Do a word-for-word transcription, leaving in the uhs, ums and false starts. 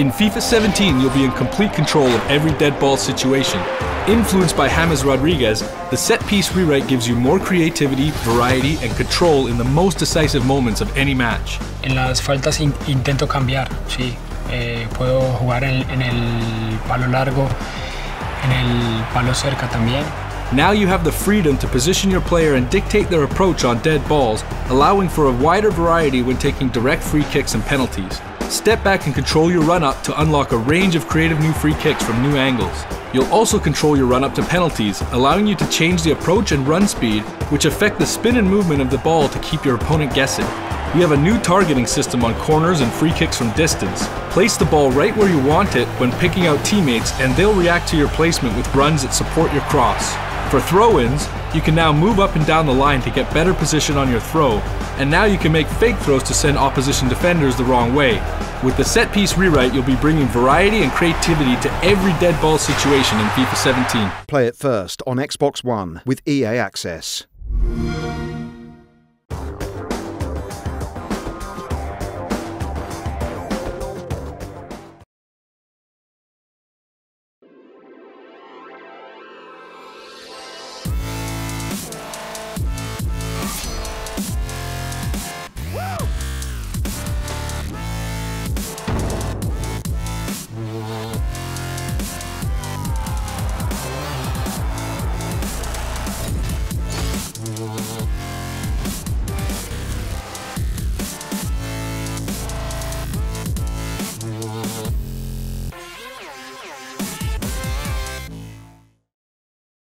In FIFA seventeen, you'll be in complete control of every dead ball situation. Influenced by James Rodriguez, the set-piece rewrite gives you more creativity, variety, and control in the most decisive moments of any match. En las faltas in intento cambiar, sí. Eh, puedo jugar en, en el palo largo, en el palo cerca también. Now you have the freedom to position your player and dictate their approach on dead balls, allowing for a wider variety when taking direct free kicks and penalties. Step back and control your run-up to unlock a range of creative new free kicks from new angles. You'll also control your run-up to penalties, allowing you to change the approach and run speed, which affect the spin and movement of the ball to keep your opponent guessing. We have a new targeting system on corners and free kicks from distance. Place the ball right where you want it when picking out teammates, and they'll react to your placement with runs that support your cross. For throw-ins, you can now move up and down the line to get better position on your throw, and now you can make fake throws to send opposition defenders the wrong way. With the set-piece rewrite, you'll be bringing variety and creativity to every dead ball situation in FIFA seventeen. Play it first on Xbox One with E A Access.